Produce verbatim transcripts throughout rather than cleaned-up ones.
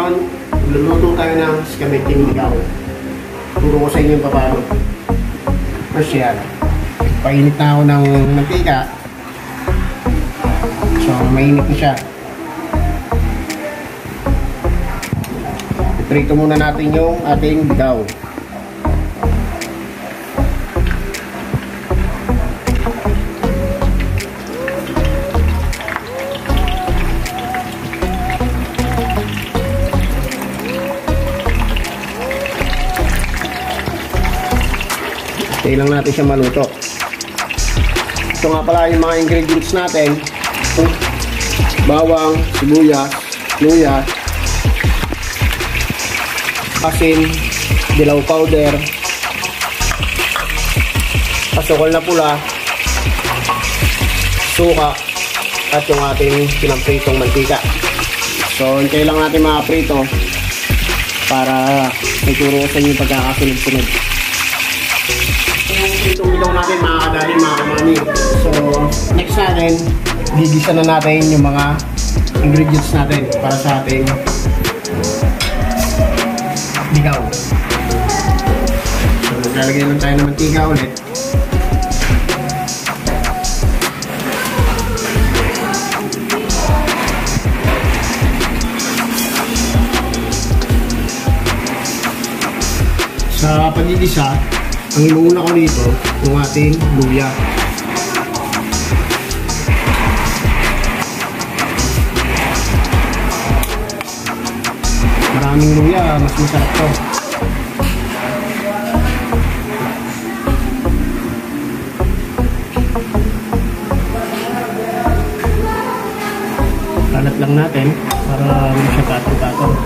ngayon, luluto tayo ng skamating ligaw. Turo ko sa inyo yung paano. First yan, painit na ako ng mantika. So, mainit na siya. Prito muna natin yung ating ligaw. Kailangan natin siya maluto. Ito nga pala yung mga ingredients natin. Bawang, sibuyas, luya, asin, dilaw powder, asukal na pula, suka, at yung ating pinapritong mantika. So, kailangan natin makaprito para ituro sa inyo pagkakasunod-sunod. Itong ilaw natin makakadali mga kamani. So, next natin, gigisa na natin yung mga ingredients natin para sa ating ligaw. So, naglalagay lang tayo ng mantika ulit. Sa pagigisa, ang inuuna ko dito, yung ating luya. Maraming luya, mas masarap to. Kalat lang natin para hindi siya katong-katong.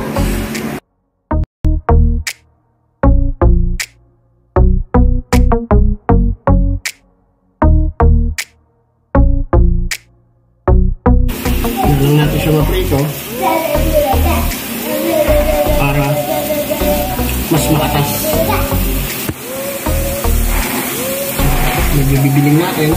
Ganun natin siya maprito para mas makatas. Magbibiling natin.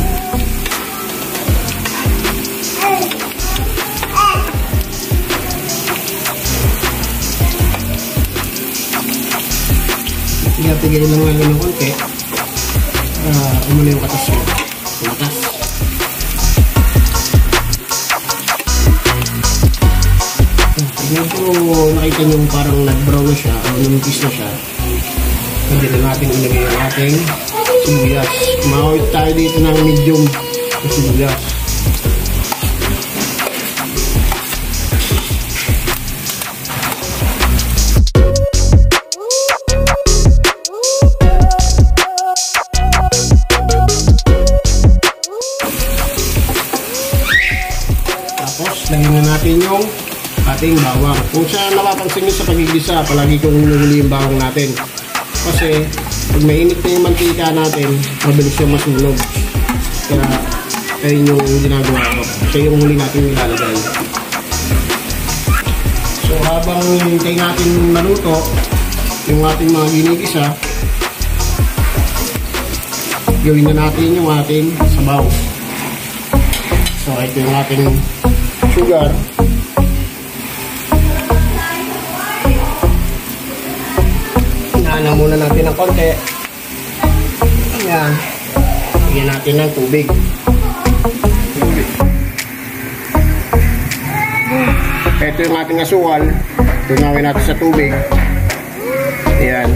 Tigil-tigil lang natin ng konti para umuli yung katas mo. Makatas. Ngayon po nakita nyo parang nag-brown siya o namimpis na siya. Hindi na natin ilagay ang ating sibuyas. Makawit tayo dito ng medium na sibuyas. Tapos lagyan na natin yung ating bawang. Kung saan napapansin nyo sa pagigisa, palagi kong hinuli yung bawang natin. Kasi pag mainit na yung mantika natin, mabilis yung masunog. Kaya ayun yung ginagawa ko. Kaya yung huli natin nilalagay. So habang hintay natin maluto yung ating mga ginigisa, gawin na natin yung ating sabaw. So ito yung ating sugar. Ano muna natin ng konti. Ayan. Bigyan natin ng tubig. Ito yung ating asukal. Tunawin natin sa tubig. Ayan.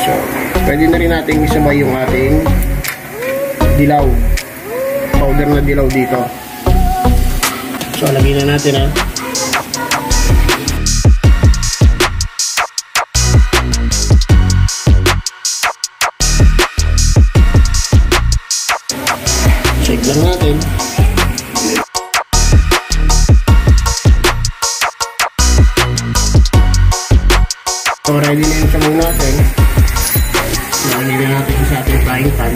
So, pwede na rin natin isabay yung ating dilaw. Powder na dilaw dito. So, alagin na natin ha. Lang natin. So, ready na yung samong natin. Nakalig na natin sa ating frying pan.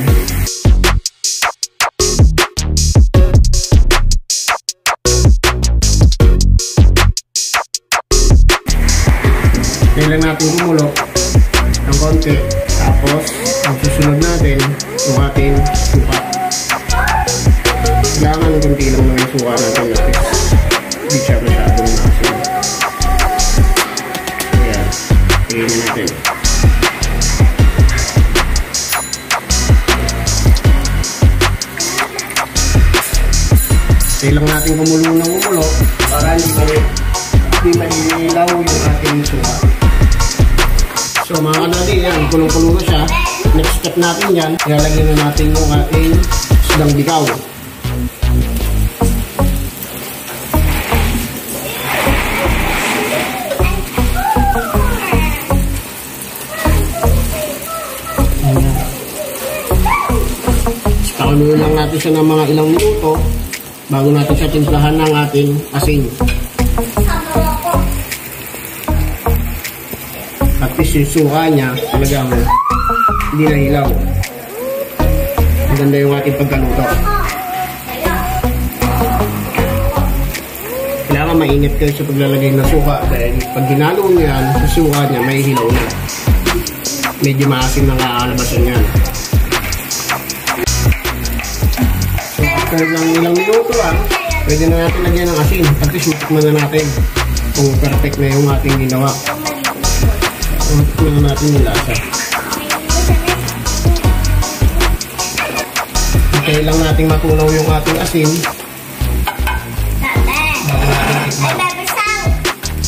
Kailan natin kumulo ng konti. Tapos, ang susunod natin, yung ating suka. Kailangan ng kunti lang ng suka natin. Hindi siya masyadong masin. Hindi lang natin kumulo ng kumulo para hindi malit hindi manilaw yung ating suka. So mga kanadi, yan, kulong-kulo na siya. Next step natin yan, ilalagyan na natin yung ating isdang bikaw. Pakuluin lang natin siya ng mga ilang minuto bago natin siya timplahan ng ating asin. At least yung suka niya talagang hindi na hilaw. Maganda yung ating pagkaluto. Kailangan mainip kayo sa paglalagay ng suka dahil pag hinalo mo yan, sa suka niya may hilaw na. Medyo maasim na kaalabasan yan. Kahit lang ilang minuto lang, pwede na natin lagyan ng asin. At least matikman na natin kung perfect na yung ating ginawa. Matikman na natin yung lasa. Kailangan lang natin matunaw yung ating asin.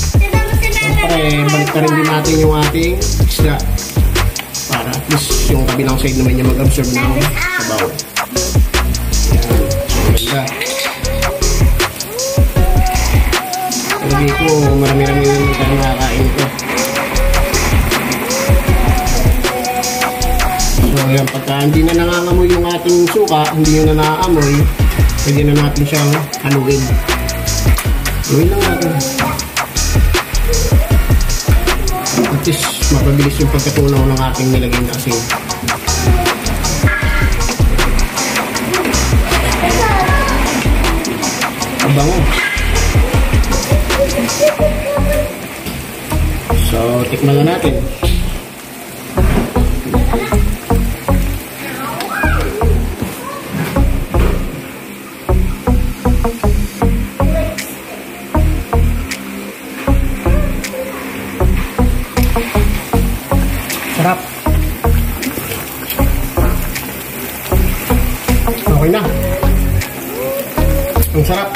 Siyempre, balik ka rin din natin yung ating isda. Para at least yung kabilang side naman niya mag-absorb ng sabaw. Lagi ko marami-rami naman tayo nakakain ko. So yan, pagka hindi na nangangamoy yung ating suka, hindi na naamoy, pwede na natin siyang haluin. Haluin lang natin. At least mapabilis yung pagkatunaw ng ating nilagay na asin. Bango. So, tikman na natin. Sarap. Okay na. Ang sarap.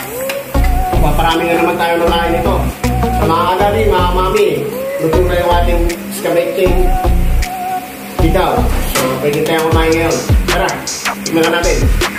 Paparami na naman tayo ng kain ito. Sa mga kadali, mga mami, luto na yung ating scabeking bikaw. So, pwede tayo kumain ngayon. Tara, tignan natin.